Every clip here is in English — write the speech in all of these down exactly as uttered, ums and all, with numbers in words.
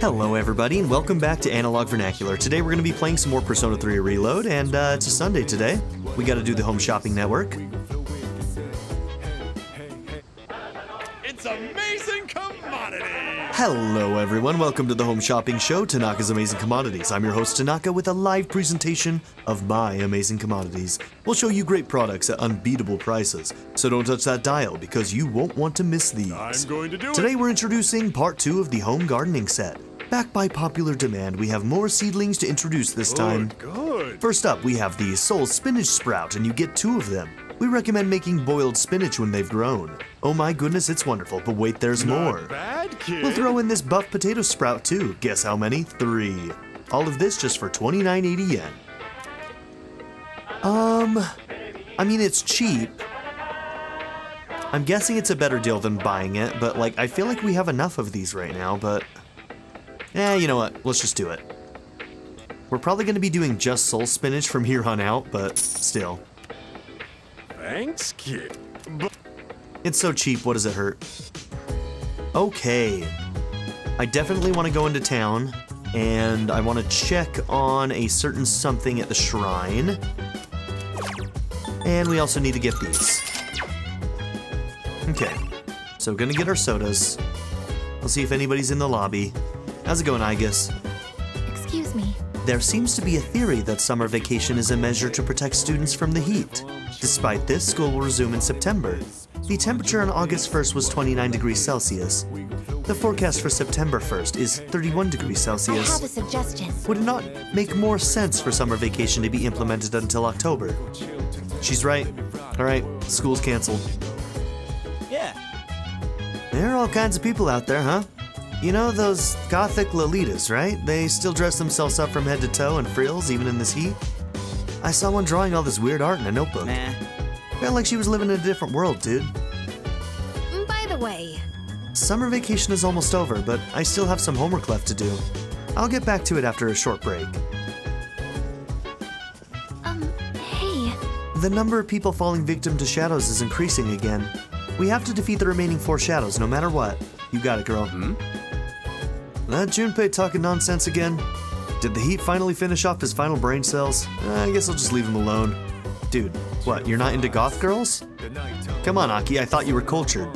Hello everybody and welcome back to Analog Vernacular. Today we're going to be playing some more Persona three Reload, and uh, it's a Sunday today. We got to do the Home Shopping Network. It's Amazing Commodities! Hello everyone, welcome to the Home Shopping Show, Tanaka's Amazing Commodities. I'm your host Tanaka with a live presentation of my amazing commodities. We'll show you great products at unbeatable prices, so don't touch that dial because you won't want to miss these. I'm going to do it! Today we're introducing part two of the Home Gardening Set. Back by popular demand, we have more seedlings to introduce this time. Good, good. First up, we have the Soul Spinach Sprout, and you get two of them. We recommend making boiled spinach when they've grown. Oh my goodness, it's wonderful, but wait, there's Not more. Bad, kid. We'll throw in this buff potato sprout too. Guess how many? Three. All of this just for twenty-nine eighty yen. Um, I mean, it's cheap. I'm guessing it's a better deal than buying it, but like, I feel like we have enough of these right now, but... Eh, you know what, let's just do it. We're probably gonna be doing just soul spinach from here on out, but still. Thanks, kid. But it's so cheap, what does it hurt? Okay. I definitely want to go into town, and I want to check on a certain something at the shrine. And we also need to get these. Okay. So we're gonna get our sodas. We'll see if anybody's in the lobby. How's it going, Igus? Excuse me. There seems to be a theory that summer vacation is a measure to protect students from the heat. Despite this, school will resume in September. The temperature on August first was twenty-nine degrees Celsius. The forecast for September first is thirty-one degrees Celsius. I have a suggestion. Would it not make more sense for summer vacation to be implemented until October? She's right. All right, school's canceled. Yeah. There are all kinds of people out there, huh? You know those gothic lolitas, right? They still dress themselves up from head to toe in frills, even in this heat. I saw one drawing all this weird art in a notebook. Nah. Felt like she was living in a different world, dude. By the way... Summer vacation is almost over, but I still have some homework left to do. I'll get back to it after a short break. Um, hey... The number of people falling victim to shadows is increasing again. We have to defeat the remaining four shadows, no matter what. You got it, girl. Hmm? That Junpei talking nonsense again? Did the heat finally finish off his final brain cells? Uh, I guess I'll just leave him alone. Dude, what, you're not into goth girls? Come on, Aki, I thought you were cultured.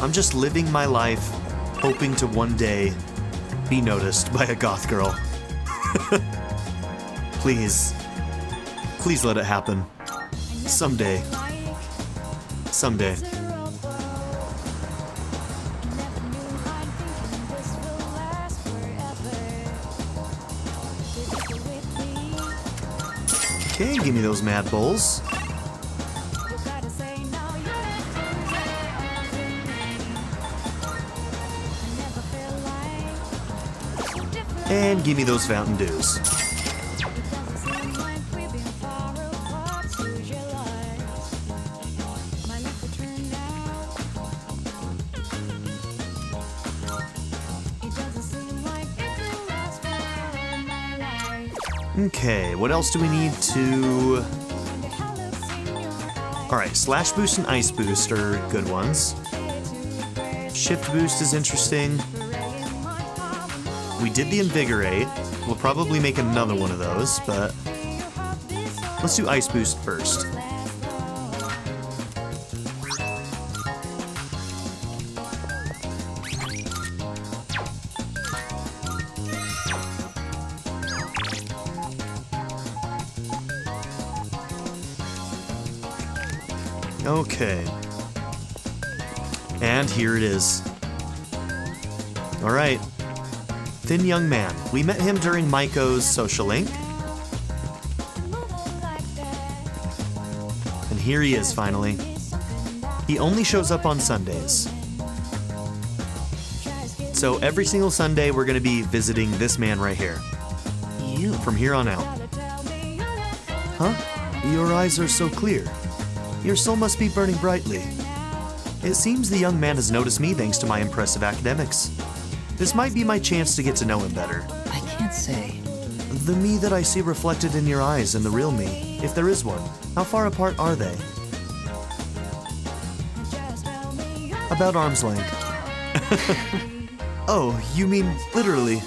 I'm just living my life, hoping to one day be noticed by a goth girl. Please. Please let it happen. Someday. Someday. Okay, give me those mad bowls. And give me those Fountain Dews. Okay, what else do we need to... Alright, Slash Boost and Ice Boost are good ones. Shift Boost is interesting. We did the Invigorate. We'll probably make another one of those, but... Let's do Ice Boost first. Okay, and here it is. All right, Thin Young Man. We met him during Maiko's Social Link. And here he is, finally. He only shows up on Sundays. So every single Sunday, we're gonna be visiting this man right here. From here on out. Huh? Your eyes are so clear. Your soul must be burning brightly. It seems the young man has noticed me thanks to my impressive academics. This might be my chance to get to know him better. I can't say. The me that I see reflected in your eyes and the real me, if there is one, how far apart are they? About arm's length. Oh, you mean literally.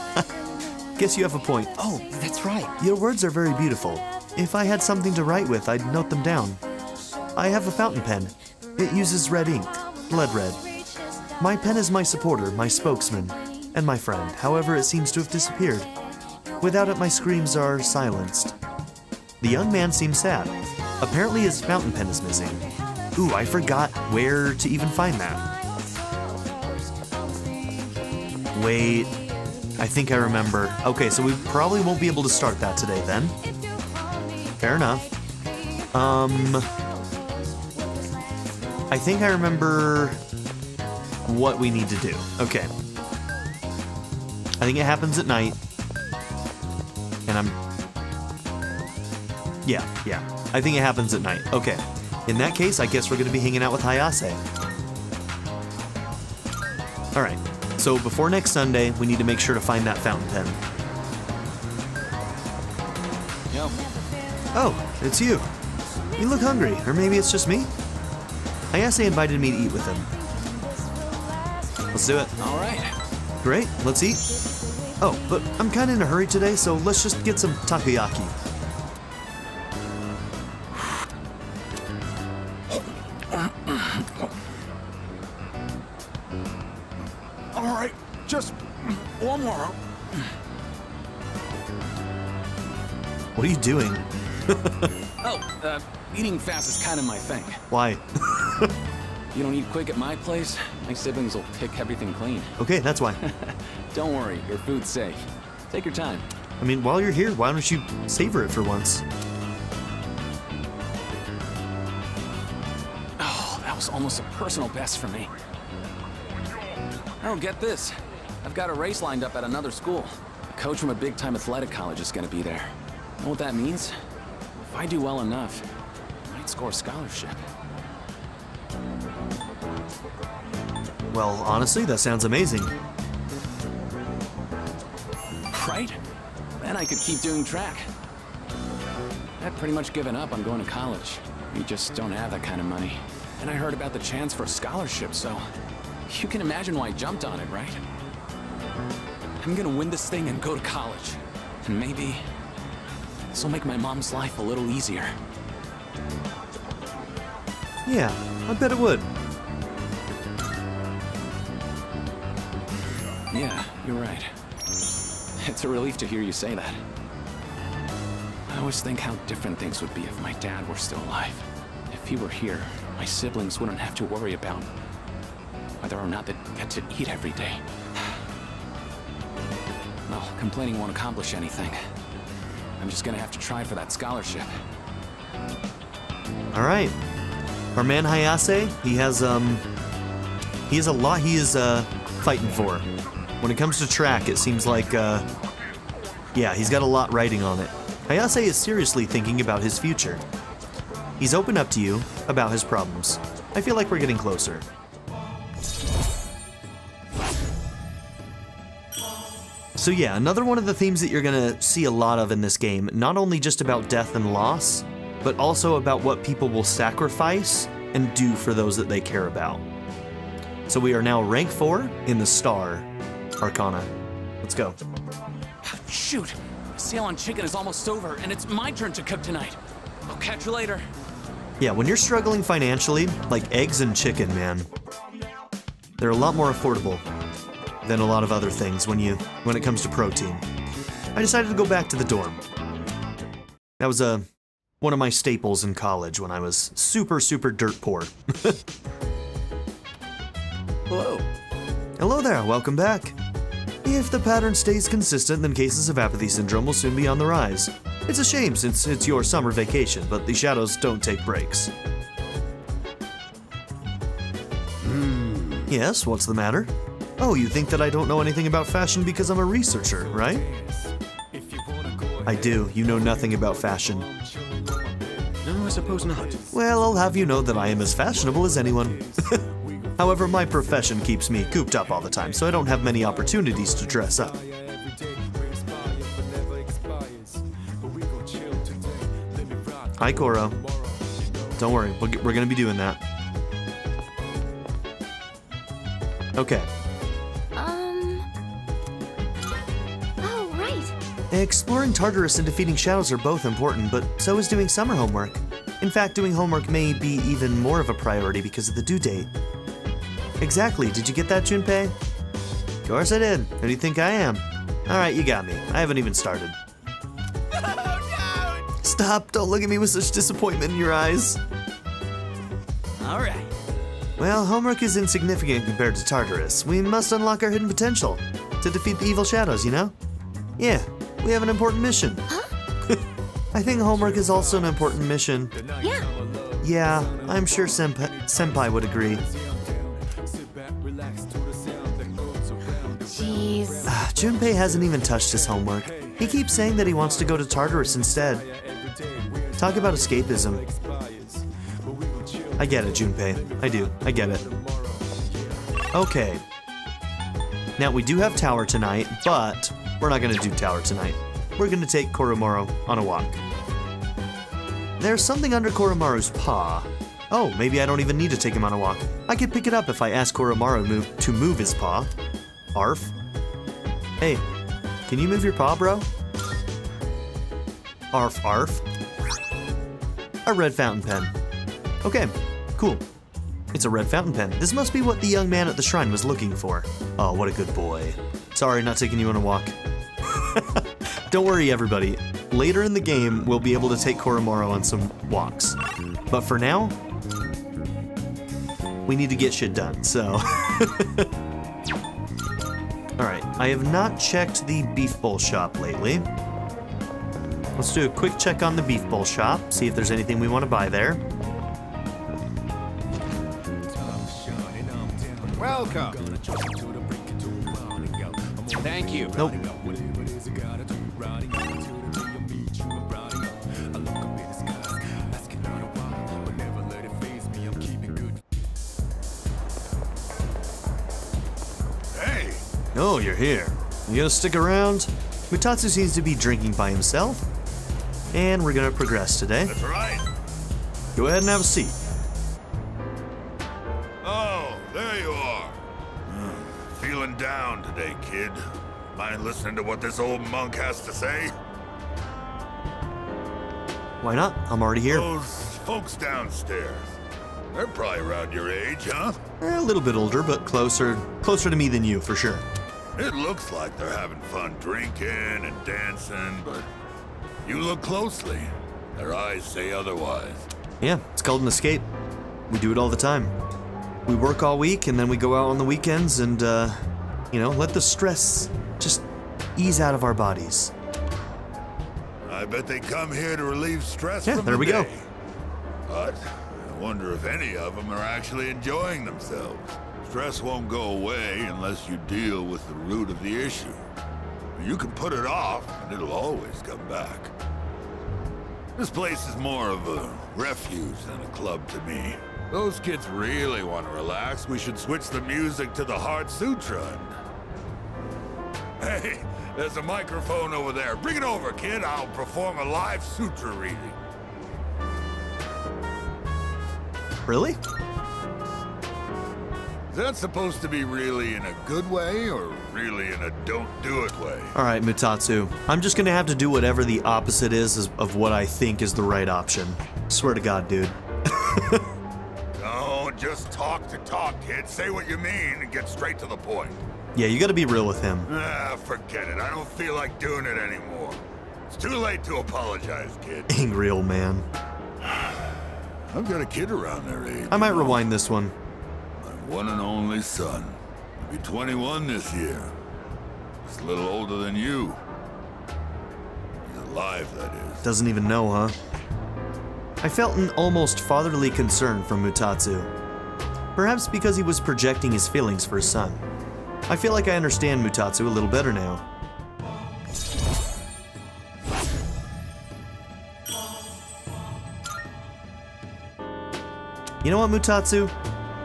Guess you have a point. Oh, that's right. Your words are very beautiful. If I had something to write with, I'd note them down. I have a fountain pen. It uses red ink, blood red. My pen is my supporter, my spokesman, and my friend. However, it seems to have disappeared. Without it, my screams are silenced. The young man seems sad. Apparently his fountain pen is missing. Ooh, I forgot where to even find that. Wait, I think I remember. Okay, so we probably won't be able to start that today then. Fair enough. Um, I think I remember what we need to do. Okay. I think it happens at night. And I'm... Yeah, yeah. I think it happens at night. Okay. In that case, I guess we're going to be hanging out with Hayase. Alright. So before next Sunday, we need to make sure to find that fountain pen. Yep. Oh, it's you. You look hungry, or maybe it's just me? Hayase invited me to eat with him. Let's do it. Alright. Great, let's eat. Oh, but I'm kind of in a hurry today, so let's just get some takoyaki. Alright, just one more. What are you doing? Oh, uh, eating fast is kind of my thing. Why? You don't eat quick at my place, my siblings will pick everything clean. Okay, that's why. Don't worry, your food's safe. Take your time. I mean, while you're here, why don't you savor it for once? Oh, that was almost a personal best for me. I don't get this. I've got a race lined up at another school. A coach from a big-time athletic college is going to be there. Know what that means? If I do well enough, I might score a scholarship. Well, honestly, that sounds amazing. Right? Then I could keep doing track. I've pretty much given up on going to college. We just don't have that kind of money. And I heard about the chance for a scholarship, so... You can imagine why I jumped on it, right? I'm gonna win this thing and go to college. And maybe... This will make my mom's life a little easier. Yeah, I bet it would. Yeah, you're right. It's a relief to hear you say that. I always think how different things would be if my dad were still alive. If he were here, my siblings wouldn't have to worry about whether or not they get to eat every day. Well, complaining won't accomplish anything. I'm just gonna have to try for that scholarship. All right. Our man Hayase, he has, um, he has a lot he is, uh, fighting for. When it comes to track, it seems like, uh, yeah, he's got a lot riding on it. Hayase is seriously thinking about his future. He's open up to you about his problems. I feel like we're getting closer. So yeah, another one of the themes that you're gonna see a lot of in this game, not only just about death and loss, but also about what people will sacrifice and do for those that they care about. So we are now rank four in the Star Arcana. Let's go. Shoot, the sale on chicken is almost over, and it's my turn to cook tonight. I'll catch you later. Yeah, when you're struggling financially, like eggs and chicken, man, they're a lot more affordable than a lot of other things when you when it comes to protein. I decided to go back to the dorm. That was a one of my staples in college when I was super, super dirt poor. Hello. Hello there, welcome back. If the pattern stays consistent, then cases of apathy syndrome will soon be on the rise. It's a shame since it's your summer vacation, but the shadows don't take breaks. Mm. Yes, what's the matter? Oh, you think that I don't know anything about fashion because I'm a researcher, right? I do, you know nothing about fashion. No, I suppose not. Well, I'll have you know that I am as fashionable as anyone. However, my profession keeps me cooped up all the time, so I don't have many opportunities to dress up. Hi, Koro. Don't worry, we're gonna be doing that. Okay. Um. Oh, right. Exploring Tartarus and defeating shadows are both important, but so is doing summer homework. In fact, doing homework may be even more of a priority because of the due date. Exactly. Did you get that, Junpei? Of course I did. Who do you think I am? Alright, you got me. I haven't even started. Oh, no! Stop! Don't look at me with such disappointment in your eyes. Alright. Well, homework is insignificant compared to Tartarus. We must unlock our hidden potential to defeat the evil shadows, you know? Yeah, we have an important mission. Huh? I think homework is also an important mission. Yeah. Yeah, I'm sure Senpai, Senpai would agree. Jeez. Uh, Junpei hasn't even touched his homework. He keeps saying that he wants to go to Tartarus instead. Talk about escapism. I get it, Junpei. I do. I get it. Okay. Now, we do have Tower tonight, but we're not going to do Tower tonight. We're going to take Koromaru on a walk. There's something under Koromaru's paw. Oh, maybe I don't even need to take him on a walk. I could pick it up if I ask Koromaru move, to move his paw. Arf. Hey, can you move your paw, bro? Arf, arf. A red fountain pen. Okay, cool. It's a red fountain pen. This must be what the young man at the shrine was looking for. Oh, what a good boy. Sorry, not taking you on a walk. Don't worry, everybody. Later in the game, we'll be able to take Koromaru on some walks. But for now, we need to get shit done, so. Alright, I have not checked the beef bowl shop lately. Let's do a quick check on the beef bowl shop, see if there's anything we want to buy there. Welcome. Thank you. Nope. Hey. Oh, you're here. You gonna stick around? Mutatsu seems to be drinking by himself, and we're gonna progress today. That's right. Go ahead and have a seat. Down today, kid. Mind listening to what this old monk has to say? Why not? I'm already here. Those folks downstairs, they're probably around your age, huh? Eh, a little bit older, but closer closer to me than you, for sure. It looks like they're having fun drinking and dancing, but you look closely. Their eyes say otherwise. Yeah, it's called an escape. We do it all the time. We work all week, and then we go out on the weekends and, uh... you know, let the stress just ease out of our bodies. I bet they come here to relieve stress yeah, from the day. Yeah, there we go. But I wonder if any of them are actually enjoying themselves. Stress won't go away unless you deal with the root of the issue. You can put it off, and it'll always come back. This place is more of a refuge than a club to me. Those kids really want to relax. We should switch the music to the Heart Sutra. Hey, there's a microphone over there. Bring it over, kid. I'll perform a live sutra reading. Really? Is that supposed to be really in a good way or really in a don't do it way? All right, Mutatsu. I'm just going to have to do whatever the opposite is of what I think is the right option. Swear to God, dude. Just talk to talk, kid. Say what you mean and get straight to the point. Yeah, you gotta be real with him. Ah, forget it. I don't feel like doing it anymore. It's too late to apologize, kid. Angry old man. I've got a kid around their age. I might rewind this one. My one and only son. He'll be twenty-one this year. He's a little older than you. He's alive, that is. Doesn't even know, huh? I felt an almost fatherly concern from Mutatsu. Perhaps because he was projecting his feelings for his son. I feel like I understand Mutatsu a little better now. You know what, Mutatsu?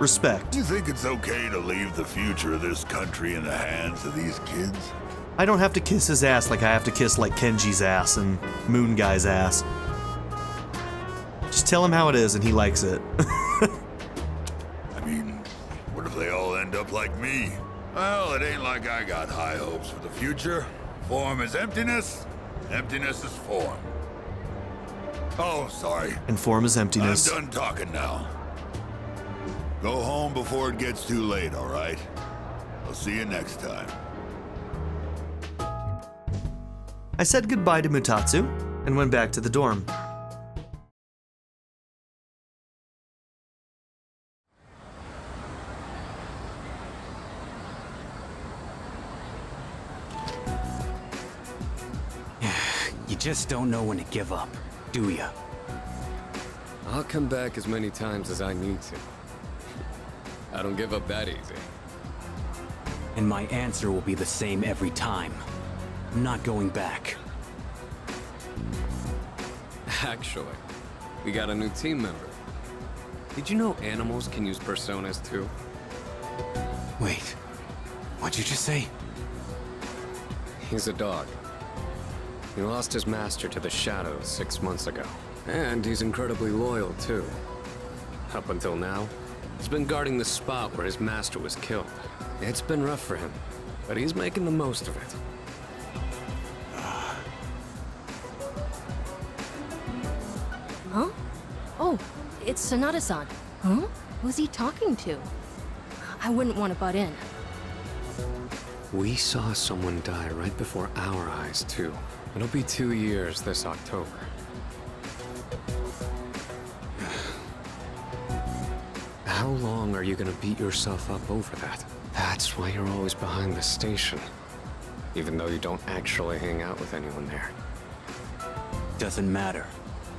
Respect. You think it's okay to leave the future of this country in the hands of these kids? I don't have to kiss his ass like I have to kiss like Kenji's ass and Moon Guy's ass. Just tell him how it is and he likes it. I mean, up like me, well, it ain't like I got high hopes for the future. Form is emptiness, emptiness is form. Oh, sorry. And form is emptiness. I'm done talking now. Go home before it gets too late, all right? I'll see you next time. I said goodbye to Mutatsu and went back to the dorm. You just don't know when to give up, do you? I'll come back as many times as I need to. I don't give up that easy. And my answer will be the same every time. I'm not going back. Actually, we got a new team member. Did you know animals can use personas too? Wait, what'd you just say? He's a dog. He lost his master to the shadows six months ago. And he's incredibly loyal too. Up until now, he's been guarding the spot where his master was killed. It's been rough for him, but he's making the most of it. Huh? Oh, it's Sanada-san. Huh? Who's he talking to? I wouldn't want to butt in. We saw someone die right before our eyes, too. It'll be two years this October. How long are you gonna beat yourself up over that? That's why you're always behind the station, even though you don't actually hang out with anyone there. Doesn't matter.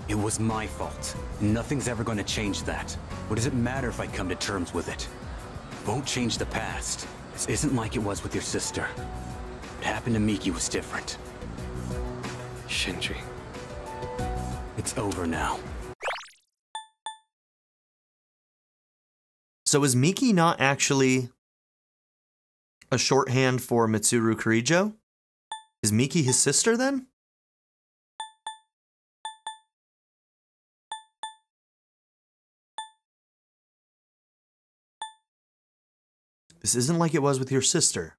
It was my fault. Nothing's ever going to change that. What does it matter if I come to terms with it? Won't change the past. This isn't like it was with your sister. What happened to Miki was different. Shinji. It's over now. So is Miki not actually a shorthand for Mitsuru Kirijo? Is Miki his sister then? This isn't like it was with your sister.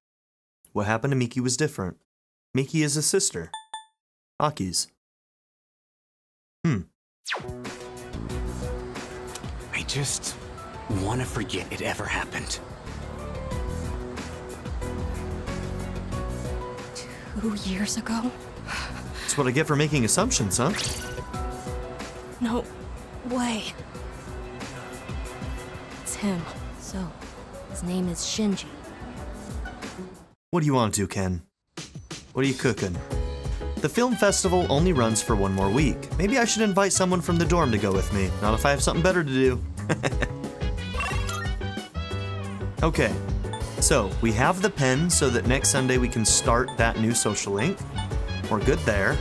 What happened to Miki was different. Miki is a sister. Aki's. Hmm. I just want to forget it ever happened. Two years ago? That's what I get for making assumptions, huh? No way. It's him, so... His name is Shinji. What do you want to, Ken? What are you cooking? The film festival only runs for one more week. Maybe I should invite someone from the dorm to go with me. Not if I have something better to do. Okay, so we have the pen so that next Sunday we can start that new social link. We're good there.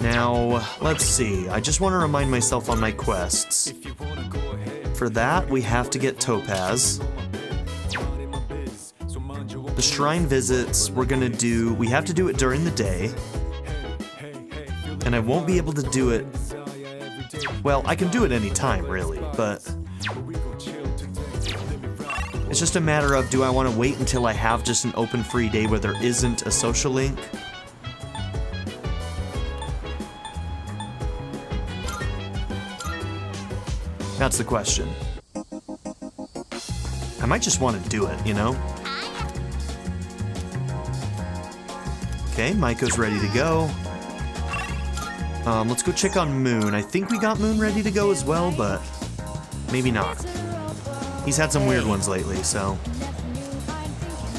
Now, let's see. I just want to remind myself on my quests. If you wanna go ahead. For that, we have to get Topaz. The shrine visits, we're gonna do, we have to do it during the day. And I won't be able to do it, well, I can do it any time, really, but it's just a matter of, do I wanna wait until I have just an open free day where there isn't a social link? That's the question. I might just want to do it, you know? Okay, Maiko's ready to go. Um, let's go check on Moon. I think we got Moon ready to go as well, but maybe not. He's had some weird ones lately, so...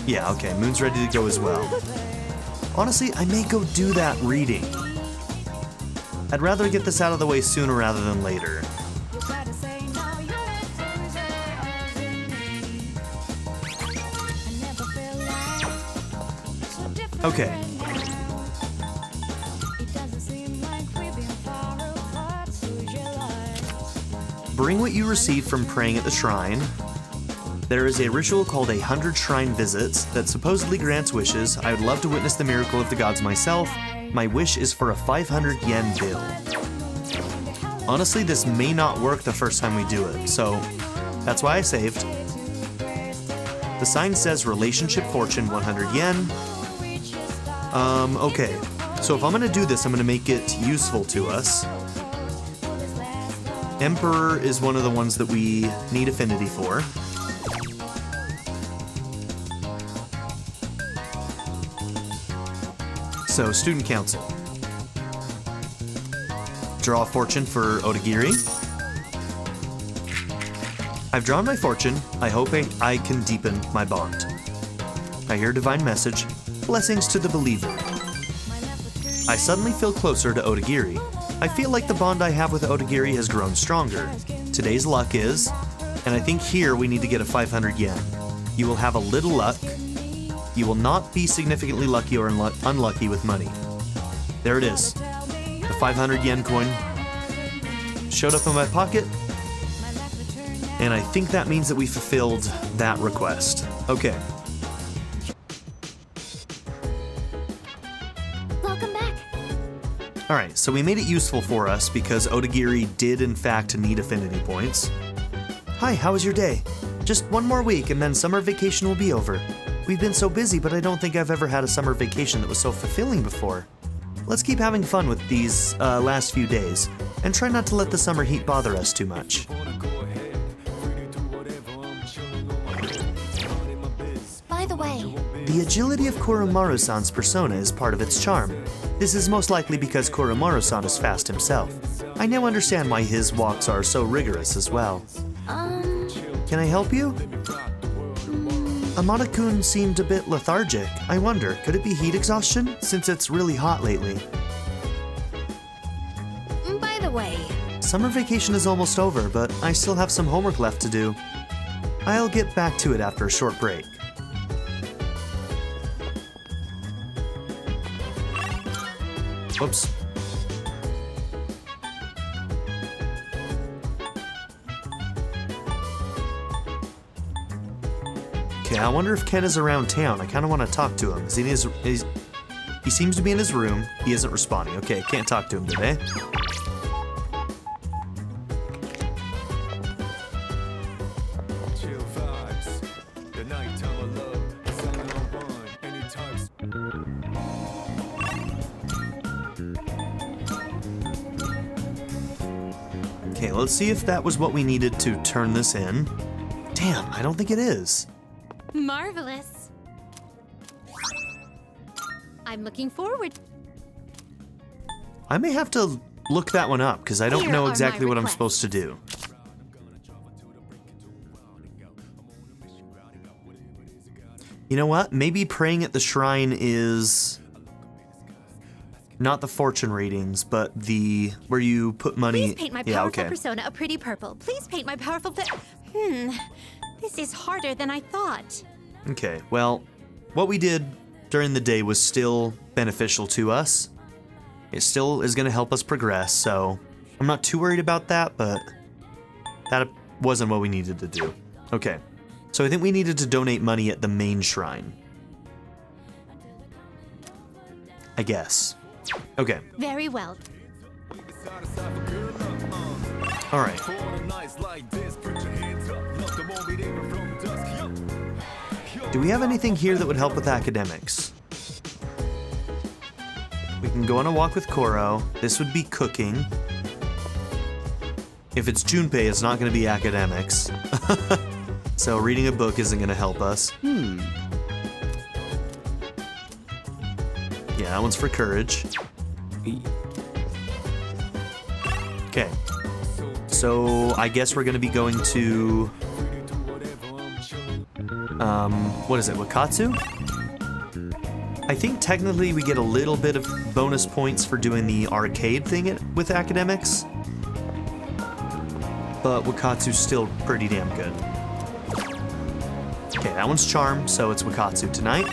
Yeah, okay, Moon's ready to go as well. Honestly, I may go do that reading. I'd rather get this out of the way sooner rather than later. Okay. Bring what you received from praying at the shrine. There is a ritual called a hundred shrine visits that supposedly grants wishes. I would love to witness the miracle of the gods myself. My wish is for a five hundred yen bill. Honestly, this may not work the first time we do it, so that's why I saved. The sign says relationship fortune one hundred yen. Um, okay. So if I'm gonna do this, I'm gonna make it useful to us. Emperor is one of the ones that we need affinity for. So, Student Council. Draw a fortune for Odagiri. I've drawn my fortune. I hope I, I can deepen my bond. I hear divine message. Blessings to the believer. I suddenly feel closer to Odagiri. I feel like the bond I have with Odagiri has grown stronger. Today's luck is, and I think here we need to get a five hundred yen. You will have a little luck. You will not be significantly lucky or unlucky with money. There it is. The five hundred yen coin showed up in my pocket. And I think that means that we fulfilled that request. Okay. Welcome back. All right, so we made it useful for us because Odagiri did in fact need affinity points. Hi, how was your day? Just one more week and then summer vacation will be over. We've been so busy, but I don't think I've ever had a summer vacation that was so fulfilling before. Let's keep having fun with these uh, last few days, and try not to let the summer heat bother us too much. By the way, the agility of Koromaru-san's persona is part of its charm. This is most likely because Koromaru-san is fast himself. I now understand why his walks are so rigorous as well. Um... Can I help you? Amada-kun seemed a bit lethargic. I wonder, could it be heat exhaustion? Since it's really hot lately. By the way... Summer vacation is almost over, but I still have some homework left to do. I'll get back to it after a short break. Whoops. I wonder if Ken is around town. I kind of want to talk to him. Is he, in his, is, he seems to be in his room. He isn't responding. Okay, can't talk to him today. Okay, let's see if that was what we needed to turn this in. Damn, I don't think it is. Marvelous. I'm looking forward. I may have to look that one up because I don't Here know exactly what I'm supposed to do. You know what? Maybe praying at the shrine is not the fortune readings, but the where you put money. Please paint my powerful yeah, okay. persona a pretty purple. Please paint my powerful. Hmm. This is harder than I thought. Okay, well, what we did during the day was still beneficial to us. It still is going to help us progress, so I'm not too worried about that, but that wasn't what we needed to do. Okay, so I think we needed to donate money at the main shrine. I guess. Okay. Very well. All right. Do we have anything here that would help with academics? We can go on a walk with Koro. This would be cooking. If it's Junpei, it's not going to be academics. So reading a book isn't going to help us. Hmm. Yeah, that one's for courage. Okay. So I guess we're going to be going to... Um, what is it, Wakatsu? I think technically we get a little bit of bonus points for doing the arcade thing with academics, but Wakatsu's still pretty damn good. Okay, that one's charm, so it's Wakatsu tonight.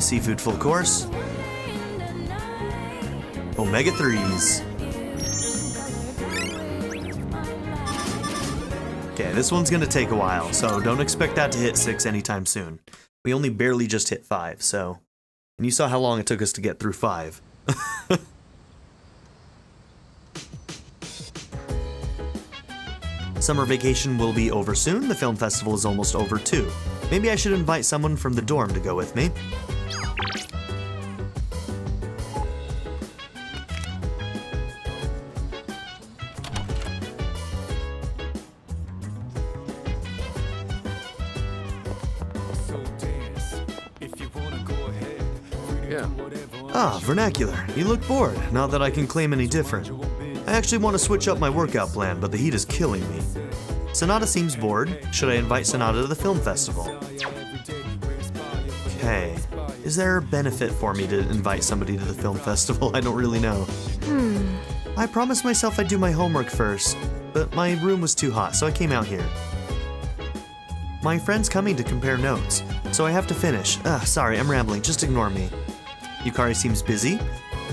Seafood full course. Omega threes. Okay, this one's gonna take a while, so don't expect that to hit six anytime soon. We only barely just hit five, so... And you saw how long it took us to get through five. Summer vacation will be over soon, the film festival is almost over too. Maybe I should invite someone from the dorm to go with me. Ah, vernacular. You look bored, not that I can claim any different. I actually want to switch up my workout plan, but the heat is killing me. Sanada seems bored. Should I invite Sanada to the film festival? Okay. Is there a benefit for me to invite somebody to the film festival? I don't really know. Hmm. I promised myself I'd do my homework first, but my room was too hot, so I came out here. My friend's coming to compare notes, so I have to finish. Ugh, sorry, I'm rambling. Just ignore me. Yukari seems busy.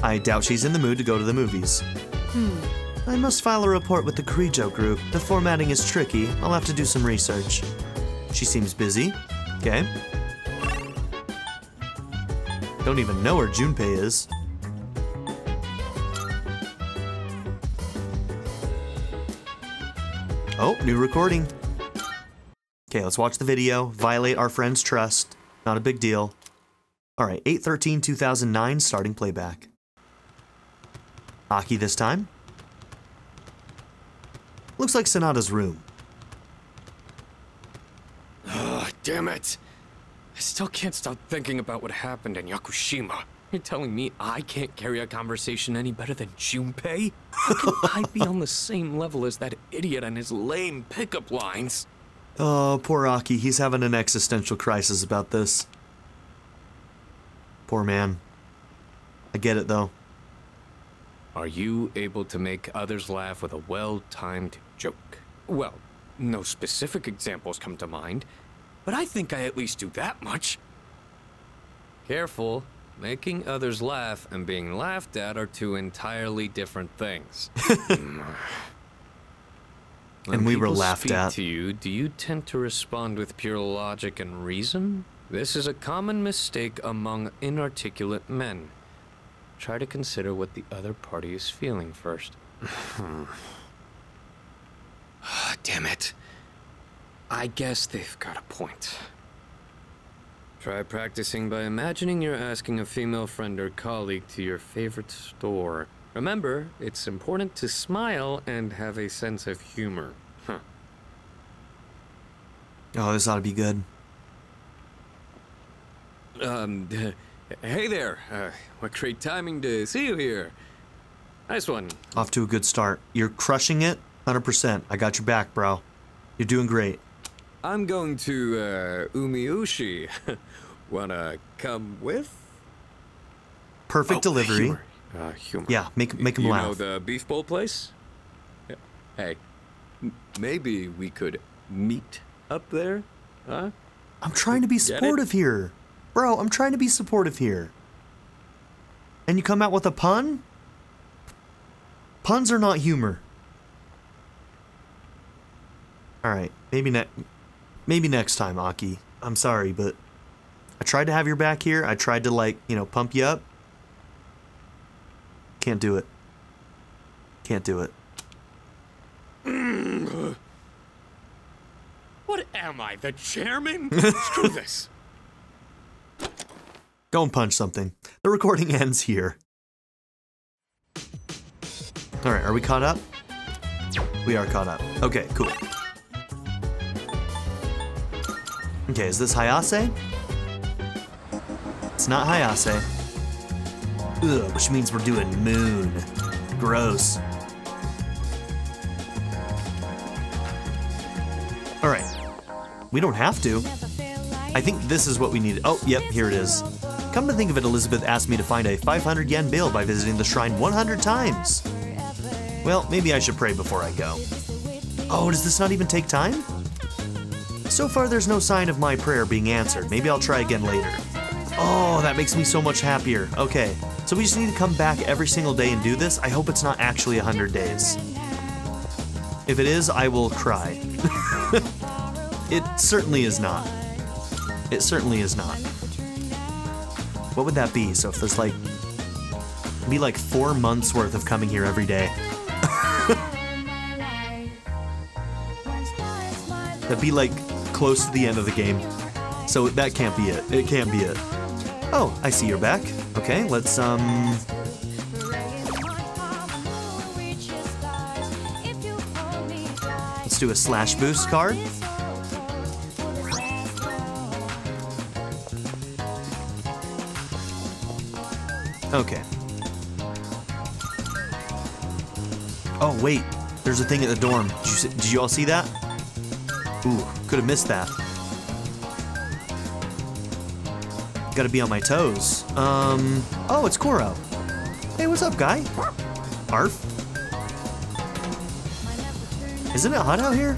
I doubt she's in the mood to go to the movies. Hmm. I must file a report with the Kirijo group. The formatting is tricky. I'll have to do some research. She seems busy. Okay. Don't even know where Junpei is. Oh, new recording. Okay, let's watch the video. Violate our friend's trust. Not a big deal. Alright, eight thirteen two thousand nine, starting playback. Aki this time. Looks like Sanada's room. Ugh, damn it. I still can't stop thinking about what happened in Yakushima. You're telling me I can't carry a conversation any better than Junpei? How can I be on the same level as that idiot and his lame pickup lines? Oh, poor Aki. He's having an existential crisis about this. Poor man. I get it, though. Are you able to make others laugh with a well-timed joke? Well, no specific examples come to mind, but I think I at least do that much. Careful. Making others laugh and being laughed at are two entirely different things. And we were laughed at. When people speak to you, do you tend to respond with pure logic and reason? This is a common mistake among inarticulate men. Try to consider what the other party is feeling first. Oh, damn it. I guess they've got a point. Try practicing by imagining you're asking a female friend or colleague to your favorite store. Remember, it's important to smile and have a sense of humor. Huh. Oh, this ought to be good. Um, hey there. Uh, what great timing to see you here. Nice one. Off to a good start. You're crushing it one hundred percent. I got your back, bro. You're doing great. I'm going to uh, Umiushi. Wanna come with? Perfect oh, delivery. Humor. Uh, humor. Yeah, make, make him you laugh. You know the beef bowl place? Yeah. Hey, m maybe we could meet up there? Huh? I'm trying to be supportive here. Bro, I'm trying to be supportive here. And you come out with a pun? Puns are not humor. Alright, maybe ne- maybe next time, Aki. I'm sorry, but I tried to have your back here. I tried to, like, you know, pump you up. Can't do it. Can't do it. Mm. What am I, the chairman? Screw this. Go and punch something. The recording ends here. Alright, are we caught up? We are caught up. Okay, cool. Okay, is this Hayase? It's not Hayase. Ugh, which means we're doing Moon. Gross. Alright. We don't have to. I think this is what we needed. Oh, yep, here it is. Come to think of it, Elizabeth asked me to find a five hundred yen bill by visiting the shrine one hundred times. Well, maybe I should pray before I go. Oh, does this not even take time? So far, there's no sign of my prayer being answered. Maybe I'll try again later. Oh, that makes me so much happier. Okay, so we just need to come back every single day and do this. I hope it's not actually one hundred days. If it is, I will cry. It certainly is not. It certainly is not. What would that be? So if there's like, it'd be like four months worth of coming here every day. That'd be like close to the end of the game. So that can't be it. It can't be it. Oh, I see you're back. Okay, let's um. Let's do a slash boost card. Okay. Oh wait, there's a thing at the dorm. Did you, see, did you all see that? Ooh, could have missed that. Gotta be on my toes. Um. Oh, it's Koro. Hey, what's up, guy? Arf. Isn't it hot out here?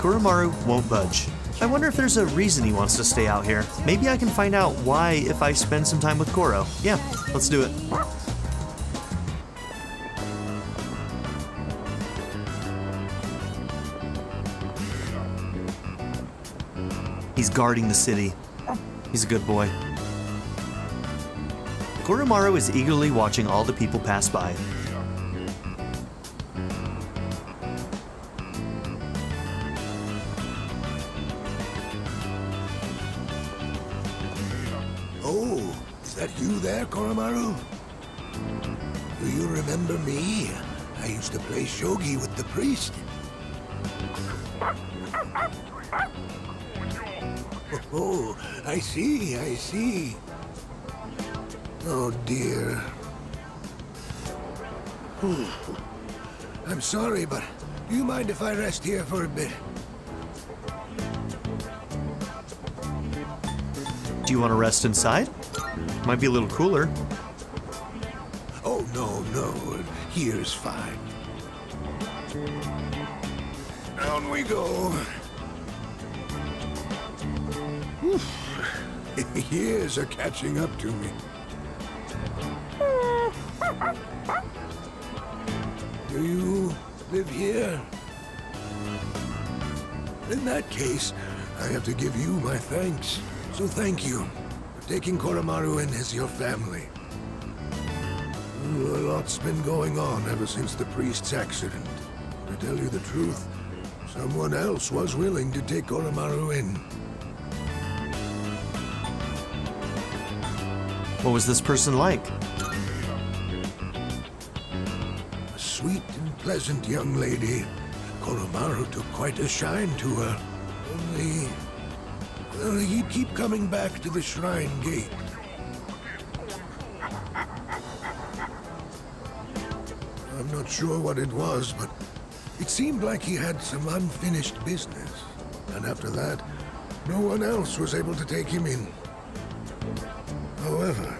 Koromaru won't budge. I wonder if there's a reason he wants to stay out here. Maybe I can find out why if I spend some time with Koro. Yeah, let's do it. He's guarding the city. He's a good boy. Koromaru is eagerly watching all the people pass by. Oh, is that you there, Koromaru? Do you remember me? I used to play shogi with the priest. Oh, I see, I see. Oh dear. I'm sorry, but do you mind if I rest here for a bit? Do you want to rest inside? Might be a little cooler. Oh no, no, here's fine. Down we go. Years are catching up to me. Do you live here? In that case, I have to give you my thanks. So thank you for taking Koromaru in as your family. A lot's been going on ever since the priest's accident. To tell you the truth, someone else was willing to take Koromaru in. What was this person like? A sweet and pleasant young lady. Koromaru took quite a shine to her. Only, well, he'd keep coming back to the shrine gate. I'm not sure what it was, but it seemed like he had some unfinished business. And after that, no one else was able to take him in. However,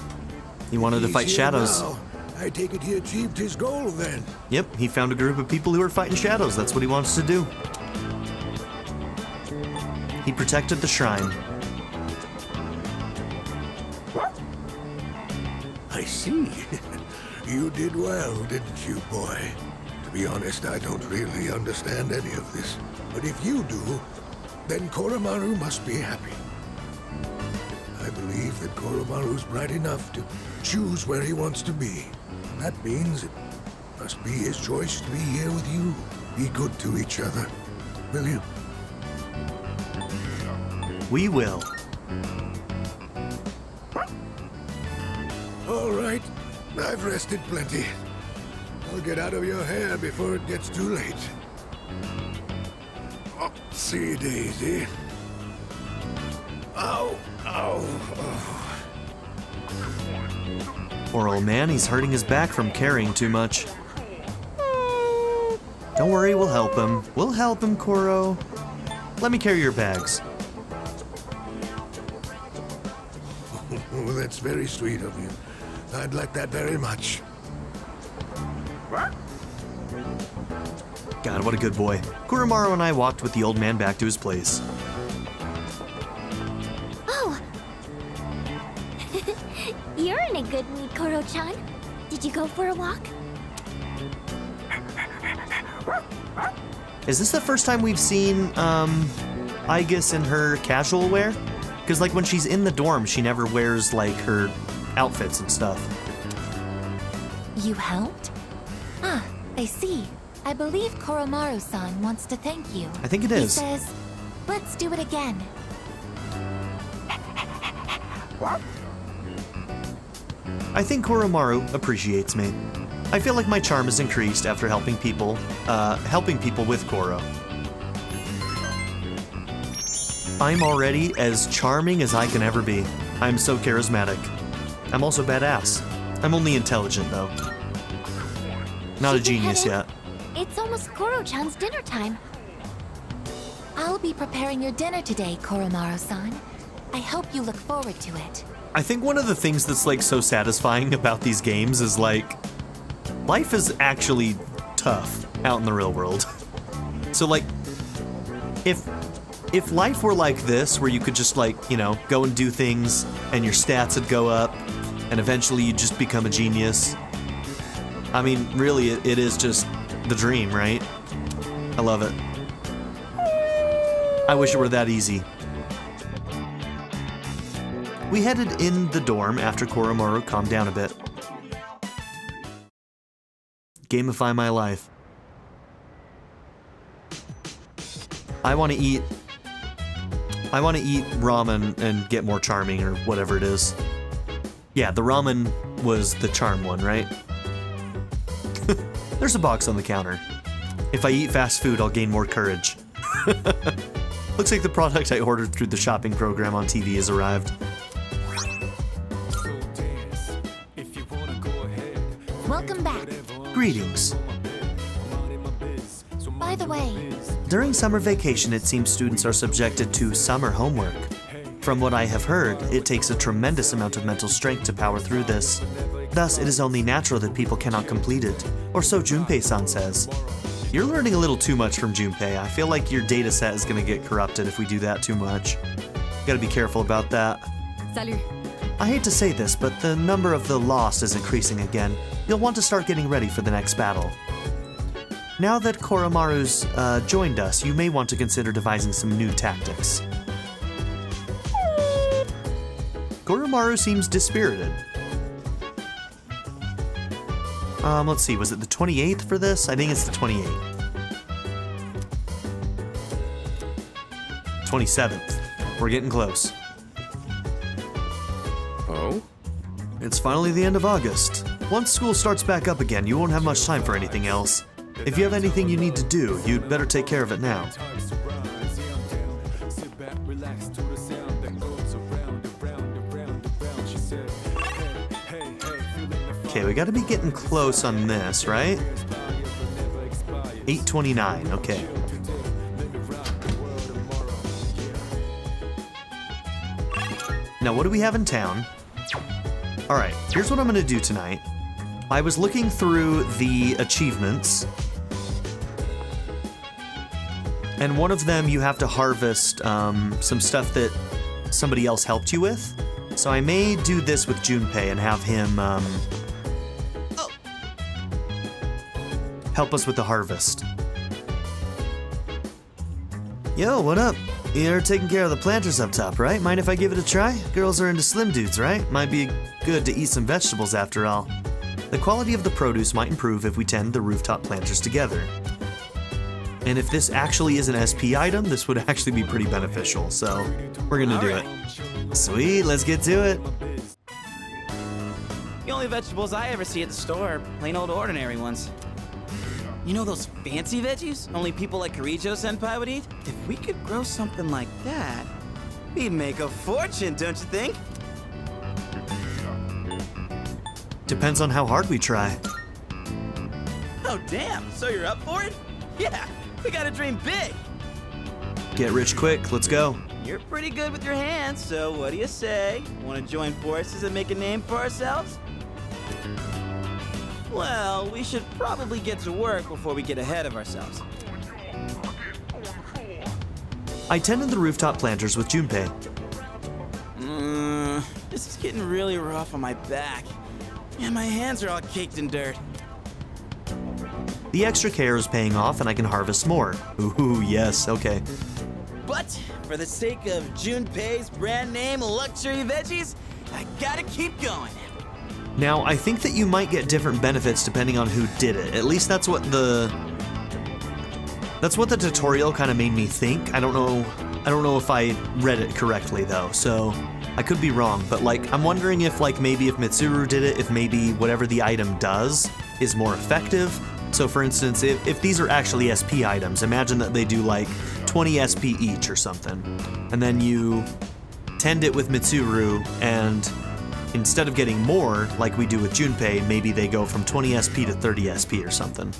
he wanted to fight shadows. Now, I take it he achieved his goal then. Yep, he found a group of people who are fighting shadows. That's what he wants to do. He protected the shrine. I see. You did well, didn't you, boy? To be honest, I don't really understand any of this. But if you do, then Koromaru must be happy. That Koromaru's bright enough to choose where he wants to be. That means it must be his choice to be here with you. Be good to each other, will you? We will. All right, I've rested plenty. I'll get out of your hair before it gets too late. Oh, see you, Daisy. Ow! Oh. Poor old man, he's hurting his back from carrying too much. Don't worry, we'll help him. We'll help him, Koro. Let me carry your bags. Oh, that's very sweet of you. I'd like that very much. God, what a good boy. Koromaru and I walked with the old man back to his place. You're in a good mood, Koro-chan. Did you go for a walk? Is this the first time we've seen, um, Aegis in her casual wear? Because, like, when she's in the dorm, she never wears, like, her outfits and stuff. You helped? Ah, I see. I believe Koromaru-san wants to thank you. I think it is. He says, let's do it again. What? I think Koromaru appreciates me. I feel like my charm has increased after helping people, uh, helping people with Koro. I'm already as charming as I can ever be. I'm so charismatic. I'm also badass. I'm only intelligent, though. Not a genius yet. It's almost Koro-chan's dinner time. I'll be preparing your dinner today, Koromaru-san. I hope you look forward to it. I think one of the things that's, like, so satisfying about these games is, like, life is actually tough out in the real world. So, like, if if life were like this, where you could just, like, you know, go and do things, and your stats would go up, and eventually you'd just become a genius. I mean, really, it, it is just the dream, right? I love it. I wish it were that easy. We headed in the dorm after Koromaru calmed down a bit. Gamify my life. I want to eat... I want to eat ramen and get more charming or whatever it is. Yeah, the ramen was the charm one, right? There's a box on the counter. If I eat fast food, I'll gain more courage. Looks like the product I ordered through the shopping program on T V has arrived. Welcome back. Greetings. By the way, during summer vacation, it seems students are subjected to summer homework. From what I have heard, it takes a tremendous amount of mental strength to power through this. Thus, it is only natural that people cannot complete it, or so Junpei-san says. You're learning a little too much from Junpei. I feel like your data set is going to get corrupted if we do that too much. Gotta be careful about that. Salut. I hate to say this, but the number of the lost is increasing again. You'll want to start getting ready for the next battle. Now that Koromaru's uh, joined us, you may want to consider devising some new tactics. Koromaru seems dispirited. Um, let's see, was it the twenty-eighth for this? I think it's the twenty-eighth. twenty-seventh. We're getting close. Oh? It's finally the end of August. Once school starts back up again, you won't have much time for anything else. If you have anything you need to do, you'd better take care of it now. Okay, we gotta be getting close on this, right? eight twenty-nine, okay. Now, what do we have in town? Alright, here's what I'm gonna do tonight. I was looking through the achievements. And one of them, you have to harvest um, some stuff that somebody else helped you with. So I may do this with Junpei and have him... Um, help us with the harvest. Yo, what up? You're taking care of the planters up top, right? Mind if I give it a try? Girls are into slim dudes, right? Might be good to eat some vegetables after all. The quality of the produce might improve if we tend the rooftop planters together. And if this actually is an S P item, this would actually be pretty beneficial, so we're gonna do it. Sweet, let's get to it. The only vegetables I ever see at the store are plain old ordinary ones. You know those fancy veggies only people like Kirijo-senpai would eat? If we could grow something like that, we'd make a fortune, don't you think? Depends on how hard we try. Oh damn, so you're up for it? Yeah, we gotta dream big. Get rich quick, let's go. You're pretty good with your hands, so what do you say? Wanna join forces and make a name for ourselves? Well, we should probably get to work before we get ahead of ourselves. I tended the rooftop planters with Junpei. Mm, this is getting really rough on my back. And my hands are all caked in dirt. The extra care is paying off and I can harvest more. Ooh, yes, okay. But for the sake of Junpei's brand name luxury veggies, I gotta keep going. Now, I think that you might get different benefits depending on who did it. At least that's what the... That's what the tutorial kind of made me think. I don't know... I don't know if I read it correctly, though, so... I could be wrong, but, like, I'm wondering if, like, maybe if Mitsuru did it, if maybe whatever the item does is more effective. So, for instance, if, if these are actually S P items, imagine that they do, like, twenty S P each or something. And then you tend it with Mitsuru, and... Instead of getting more, like we do with Junpei, maybe they go from twenty S P to thirty S P or something.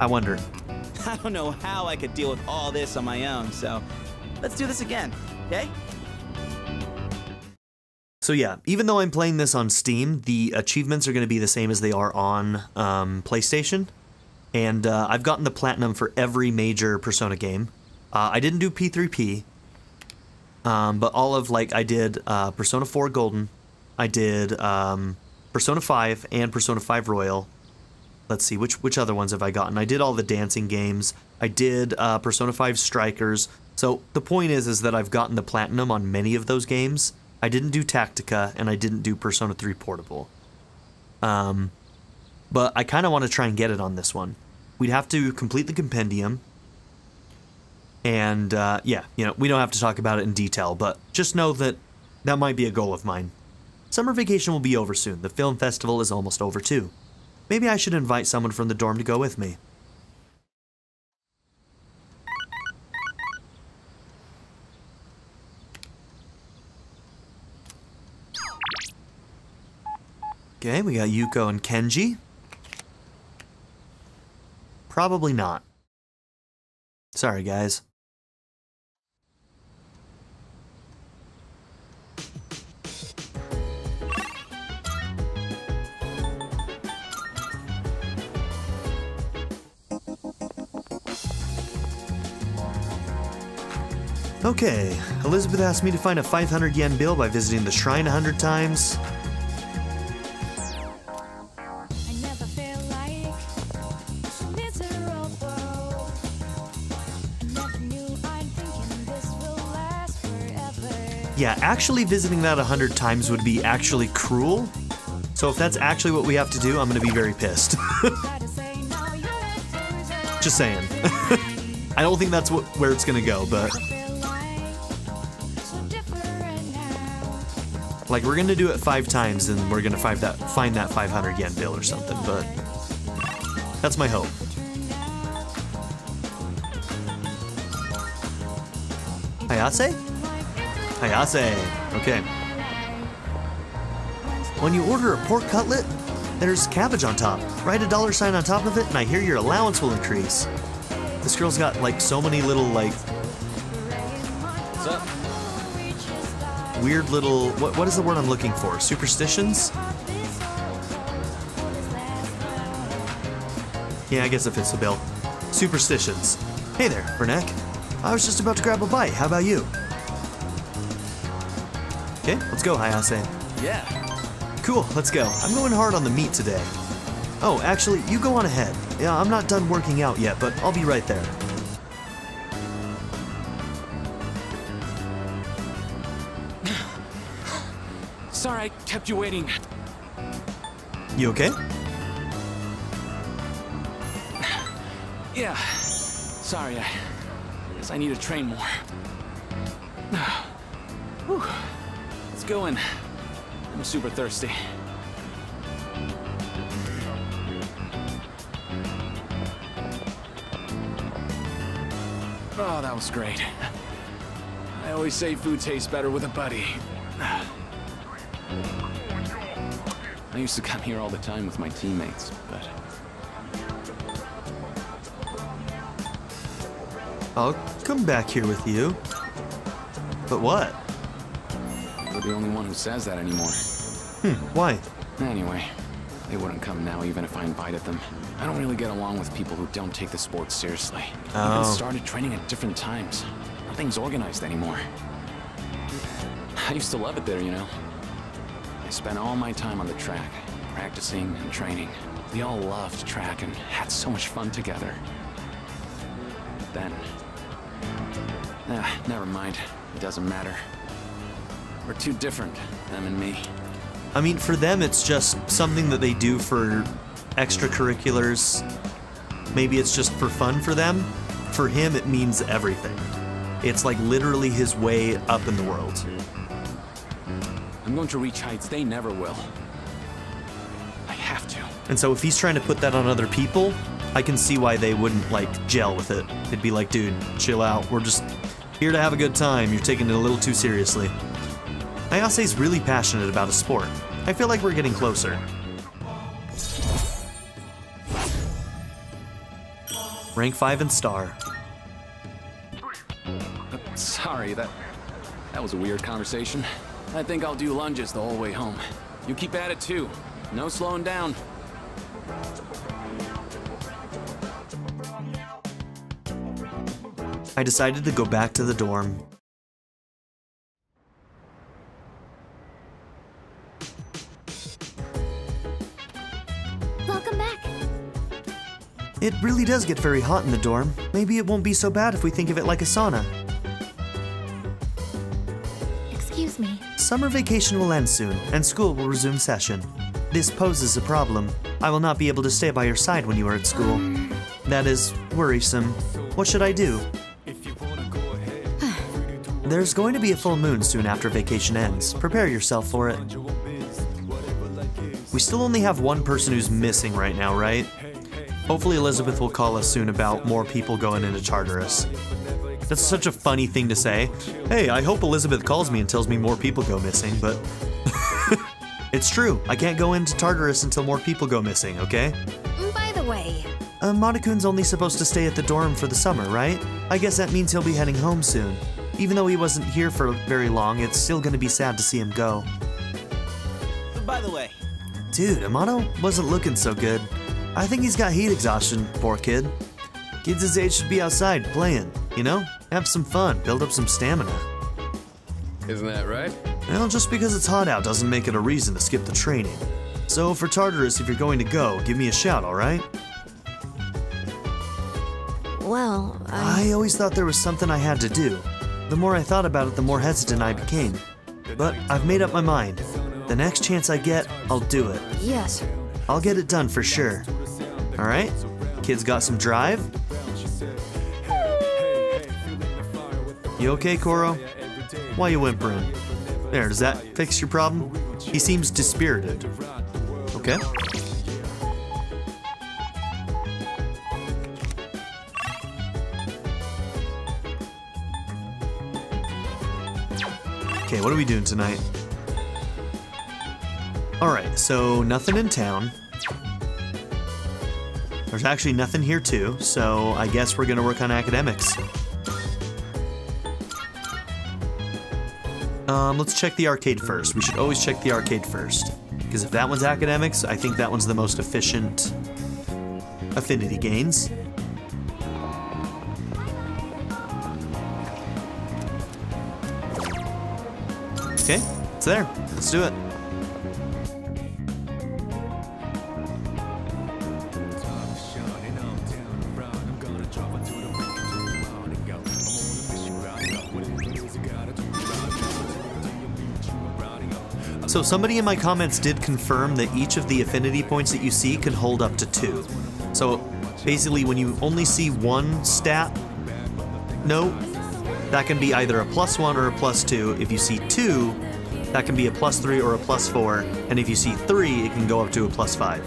I wonder. I don't know how I could deal with all this on my own, so let's do this again, okay? So yeah, even though I'm playing this on Steam, the achievements are going to be the same as they are on um, PlayStation. And uh, I've gotten the platinum for every major Persona game. Uh, I didn't do P three P, um, but all of, like, I did uh, Persona four Golden, I did um, Persona five and Persona five Royal. Let's see, which which other ones have I gotten? I did all the dancing games. I did uh, Persona five Strikers. So the point is, is that I've gotten the platinum on many of those games. I didn't do Tactica, and I didn't do Persona three Portable. Um, but I kind of want to try and get it on this one. We'd have to complete the compendium. And uh, yeah, you know, we don't have to talk about it in detail, but just know that that might be a goal of mine. Summer vacation will be over soon. The film festival is almost over too. Maybe I should invite someone from the dorm to go with me. Okay, we got Yuko and Kenji. Probably not. Sorry, guys. Okay, Elizabeth asked me to find a five hundred yen bill by visiting the shrine a hundred times. I never feel like miserable. Never knew I'm thinking this will last forever. Yeah, actually visiting that a hundred times would be actually cruel. So if that's actually what we have to do, I'm gonna be very pissed. Just saying. I don't think that's what, where it's gonna go, but... Like, we're gonna do it five times and we're gonna find that, find that five hundred yen bill or something, but that's my hope. Hayase? Hayase, okay. When you order a pork cutlet, there's cabbage on top. Write a dollar sign on top of it and I hear your allowance will increase. This girl's got, like, so many little, like... What's up? Weird little, what, what is the word I'm looking for? Superstitions? Yeah, I guess it fits the bill. Superstitions. Hey there, Vernac. I was just about to grab a bite. How about you? Okay, let's go, Hayase. Yeah. Cool, let's go. I'm going hard on the meat today. Oh, actually, you go on ahead. Yeah, I'm not done working out yet, but I'll be right there. Sorry I kept you waiting. You okay? Yeah. Sorry, I guess I need to train more. Whew. Let's go in. I'm super thirsty. Oh, that was great. I always say food tastes better with a buddy. I used to come here all the time with my teammates, but... I'll come back here with you. But what? You're the only one who says that anymore. Hmm, why? Anyway, they wouldn't come now even if I invited them. I don't really get along with people who don't take the sport seriously. Oh. Even started training at different times. Nothing's organized anymore. I used to love it there, you know. I spent all my time on the track, practicing and training. We all loved track and had so much fun together. But then... Ah, never mind. It doesn't matter. We're too different, them and me. I mean, for them, it's just something that they do for extracurriculars. Maybe it's just for fun for them. For him, it means everything. It's like literally his way up in the world. I'm going to reach heights they never will. I have to. And so if he's trying to put that on other people, I can see why they wouldn't, like, gel with it. They'd be like, dude, chill out. We're just here to have a good time. You're taking it a little too seriously. Hayase's really passionate about a sport. I feel like we're getting closer. Rank five and star. Sorry, that that was a weird conversation. I think I'll do lunges the whole way home. You keep at it too. No slowing down. I decided to go back to the dorm. Welcome back. It really does get very hot in the dorm. Maybe it won't be so bad if we think of it like a sauna. Excuse me. Summer vacation will end soon, and school will resume session. This poses a problem. I will not be able to stay by your side when you are at school. Um... That is worrisome. What should I do? There's going to be a full moon soon after vacation ends. Prepare yourself for it. We still only have one person who's missing right now, right? Hopefully Elizabeth will call us soon about more people going into Tartarus. That's such a funny thing to say. Hey, I hope Elizabeth calls me and tells me more people go missing, but... It's true. I can't go into Tartarus until more people go missing, okay? By the way... Uh, Amada-kun's only supposed to stay at the dorm for the summer, right? I guess that means he'll be heading home soon. Even though he wasn't here for very long, it's still gonna be sad to see him go. By the way... Dude, Amano wasn't looking so good. I think he's got heat exhaustion, poor kid. Kids his age should be outside, playing. You know? Have some fun, build up some stamina. Isn't that right? Well, just because it's hot out doesn't make it a reason to skip the training. So for Tartarus, if you're going to go, give me a shout, alright? Well, I... I always thought there was something I had to do. The more I thought about it, the more hesitant I became. But I've made up my mind. The next chance I get, I'll do it. Yes. I'll get it done for sure. Alright? Kids got some drive? You okay, Koro? Why you whimpering? There, does that fix your problem? He seems dispirited. Okay. Okay, what are we doing tonight? Alright, so nothing in town. There's actually nothing here too, so I guess we're gonna work on academics. Um, let's check the arcade first. We should always check the arcade first. Because if that one's academics, I think that one's the most efficient affinity gains. Okay, it's there. Let's do it. So somebody in my comments did confirm that each of the affinity points that you see can hold up to two. So basically when you only see one stat note, that can be either a plus one or a plus two. If you see two, that can be a plus three or a plus four. And if you see three, it can go up to a plus five.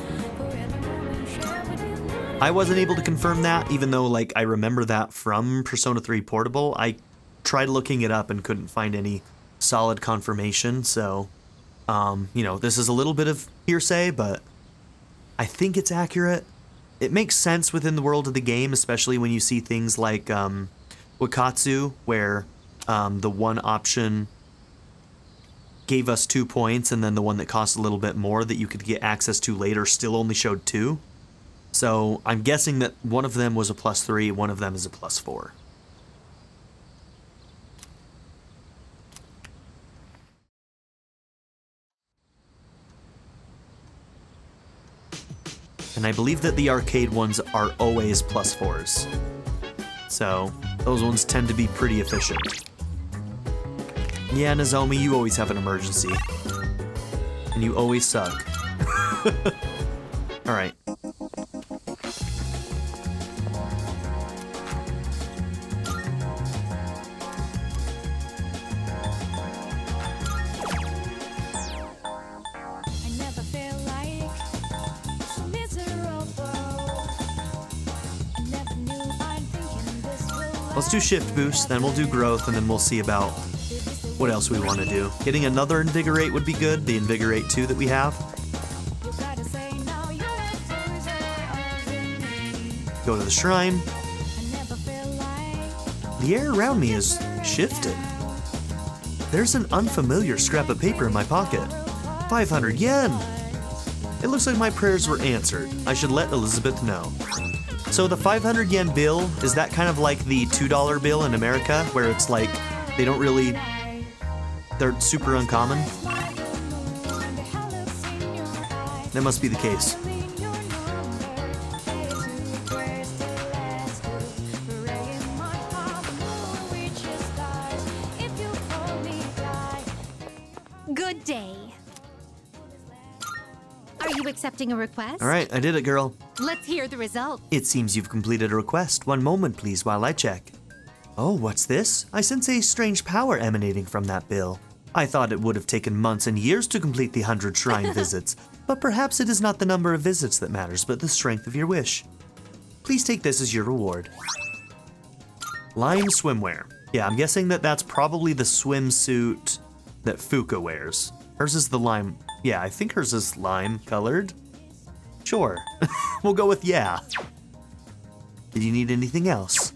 I wasn't able to confirm that, even though like I remember that from Persona three Portable. I tried looking it up and couldn't find any solid confirmation, so... Um, you know, this is a little bit of hearsay, but I think it's accurate. It makes sense within the world of the game, especially when you see things like um, Wakatsu, where um, the one option gave us two points, and then the one that cost a little bit more that you could get access to later still only showed two. So I'm guessing that one of them was a plus three, one of them is a plus four. and I believe that the arcade ones are always plus fours. So those ones tend to be pretty efficient. Yeah, Nozomi, you always have an emergency. And you always suck. Alright. Let's do shift boost, then we'll do growth, and then we'll see about what else we want to do. Getting another invigorate would be good, the invigorate two that we have. Go to the shrine. The air around me is shifted. There's an unfamiliar scrap of paper in my pocket. five hundred yen! It looks like my prayers were answered. I should let Elizabeth know. So the five hundred yen bill, is that kind of like the two dollar bill in America, where it's like, they don't really, they're super uncommon? That must be the case. Good day. Are you accepting a request? All right, I did it, girl. Let's hear the result. It seems you've completed a request. One moment, please, while I check. Oh, what's this? I sense a strange power emanating from that bill. I thought it would have taken months and years to complete the hundred shrine visits, but perhaps it is not the number of visits that matters, but the strength of your wish. Please take this as your reward. Lime swimwear. Yeah, I'm guessing that that's probably the swimsuit that Fuuka wears. Hers is the lime. Yeah, I think hers is lime colored. Sure. We'll go with yeah. Did you need anything else?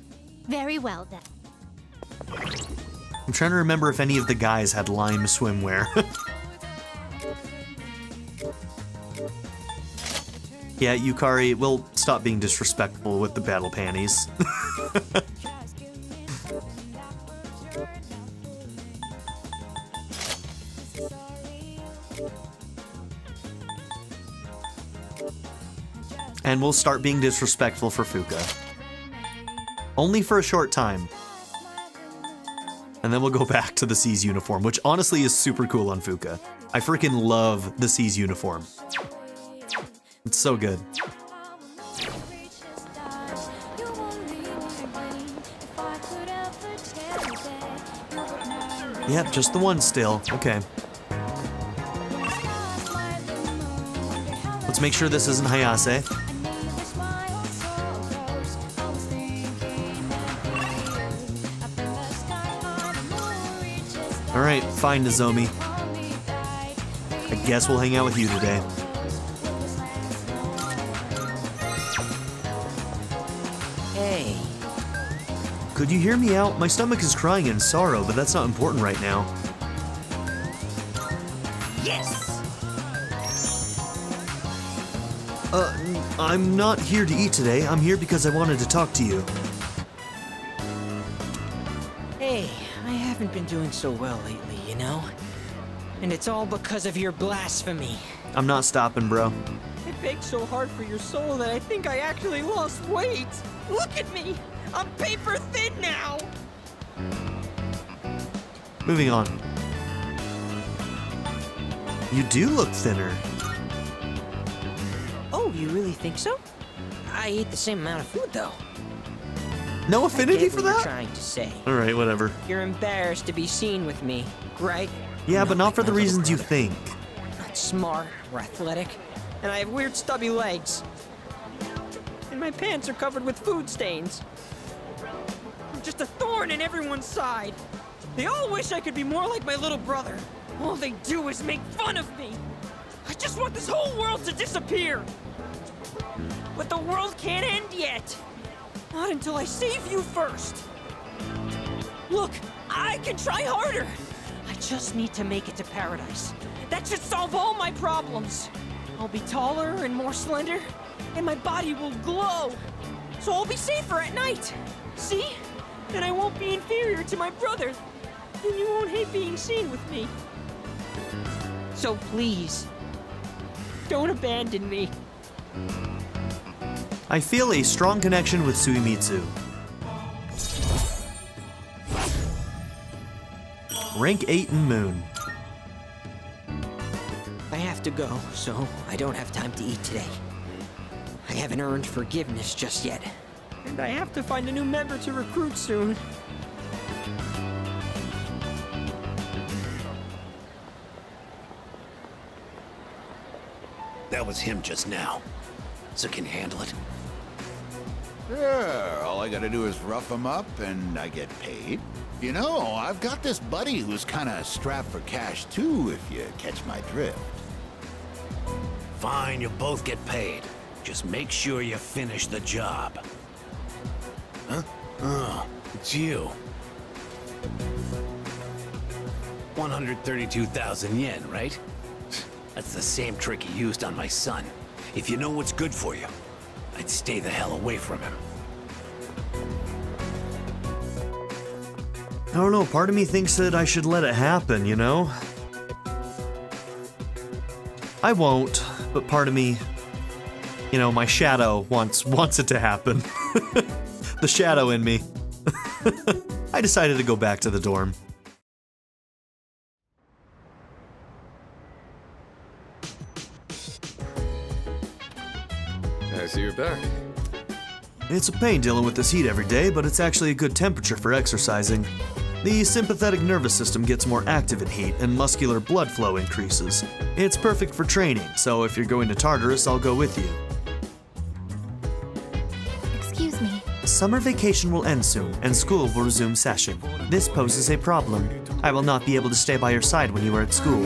Very well then. I'm trying to remember if any of the guys had lime swimwear. Yeah, Yukari, we'll stop being disrespectful with the battle panties. And we'll start being disrespectful for Fuuka. Only for a short time. And then we'll go back to the SEES uniform, which honestly is super cool on Fuuka. I freaking love the SEES uniform. It's so good. Yep, just the one still. Okay. Let's make sure this isn't Hayase. Alright, fine, Nozomi. I guess we'll hang out with you today. Hey. Could you hear me out? My stomach is crying in sorrow, but that's not important right now. Yes! Uh, I'm not here to eat today. I'm here because I wanted to talk to you. Hey, I haven't been doing so well lately, you know? And it's all because of your blasphemy. I'm not stopping, bro. I begged so hard for your soul that I think I actually lost weight. Look at me! I'm paper thin now! Moving on. You do look thinner. Oh, you really think so? I eat the same amount of food, though. No affinity for that? You're trying to say. All right, whatever. You're embarrassed to be seen with me, right? Yeah, but not for the reasons you think. Not smart or athletic, and I have weird stubby legs. And my pants are covered with food stains. I'm just a thorn in everyone's side. They all wish I could be more like my little brother. All they do is make fun of me. I just want this whole world to disappear. But the world can't end yet. Not until I save you first. Look, I can try harder. I just need to make it to paradise. That should solve all my problems. I'll be taller and more slender, and my body will glow. So I'll be safer at night. See? And I won't be inferior to my brother. And you won't hate being seen with me. So please, don't abandon me. I feel a strong connection with Suimitsu. Rank eight and Moon. I have to go, so I don't have time to eat today. I haven't earned forgiveness just yet. And I have to find a new member to recruit soon. That was him just now. So can you handle it? Sure, all I gotta do is rough him up and I get paid. You know, I've got this buddy who's kinda strapped for cash too, if you catch my drift. Fine, you'll both get paid. Just make sure you finish the job. Huh? Oh, it's you. one hundred thirty-two thousand yen, right? That's the same trick he used on my son. If you know what's good for you, I'd stay the hell away from him. I don't know, part of me thinks that I should let it happen, you know? I won't, but part of me, you know, my shadow wants, wants it to happen. The shadow in me. I decided to go back to the dorm. I see you're back. It's a pain dealing with this heat every day, but it's actually a good temperature for exercising. The sympathetic nervous system gets more active in heat, and muscular blood flow increases. It's perfect for training, so if you're going to Tartarus, I'll go with you. Excuse me. Summer vacation will end soon, and school will resume session. This poses a problem. I will not be able to stay by your side when you are at school.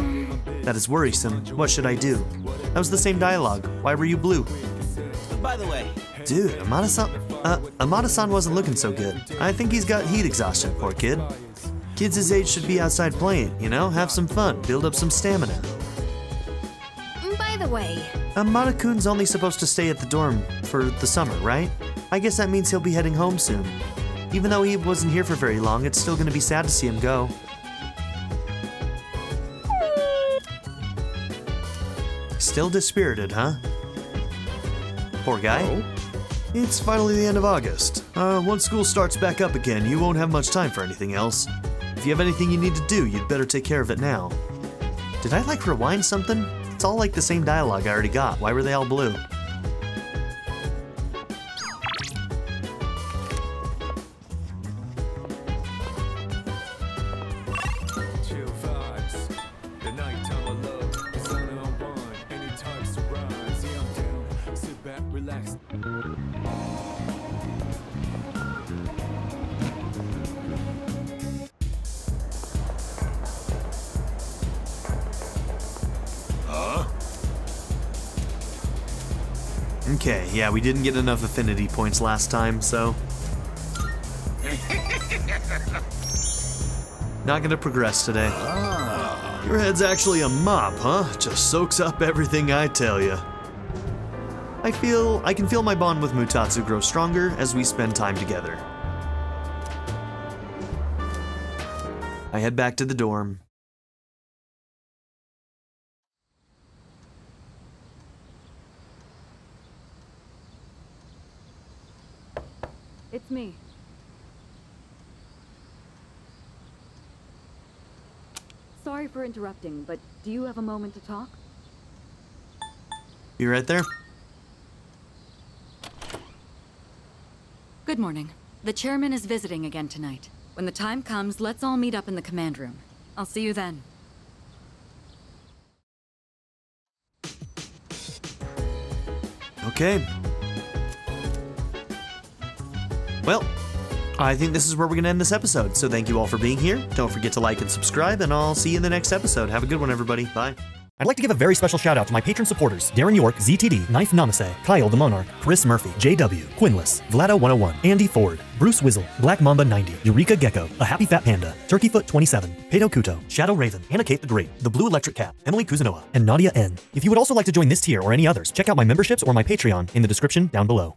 That is worrisome. What should I do? That was the same dialogue. Why were you blue? By the way... Dude, Amada-san... Uh, Amada-san wasn't looking so good. I think he's got heat exhaustion, poor kid. Kids his age should be outside playing, you know? Have some fun, build up some stamina. By the way... Amada-kun's only supposed to stay at the dorm for the summer, right? I guess that means he'll be heading home soon. Even though he wasn't here for very long, it's still gonna be sad to see him go. Still dispirited, huh? Poor guy. No. It's finally the end of August. Uh, once school starts back up again, you won't have much time for anything else. If you have anything you need to do, you'd better take care of it now. Did I like rewind something? It's all like the same dialogue I already got. Why were they all blue? Okay, yeah, we didn't get enough affinity points last time, so... Not gonna progress today. Ah. Your head's actually a mop, huh? Just soaks up everything I tell you. I feel... I can feel my bond with Mutatsu grow stronger as we spend time together. I head back to the dorm. It's me. Sorry for interrupting, but do you have a moment to talk? You right there? Good morning. The chairman is visiting again tonight. When the time comes, let's all meet up in the command room. I'll see you then. Okay. Well, I think this is where we're going to end this episode, so thank you all for being here. Don't forget to like and subscribe, and I'll see you in the next episode. Have a good one, everybody. Bye. I'd like to give a very special shout-out to my patron supporters, Darren York, Z T D, Knife Namase, Kyle the Monarch, Chris Murphy, J W, Quinless, Vlado one oh one, Andy Ford, Bruce Wizzle, Black Mamba ninety, Eureka Gecko, A Happy Fat Panda, Turkeyfoot twenty-seven, Pato Kuto, Shadow Raven, Anna Kate the Great, The Blue Electric Cat, Emily Kuzunoa, and Nadia N. If you would also like to join this tier or any others, check out my memberships or my Patreon in the description down below.